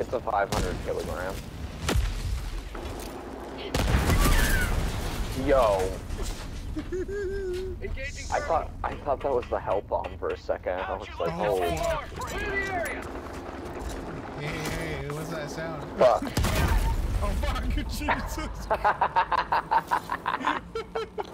It's a 500 kilogram. Yo. I thought that was the hell bomb for a second. I was like, oh. Hey, what's that sound? Fuck. Oh fuck, Jesus.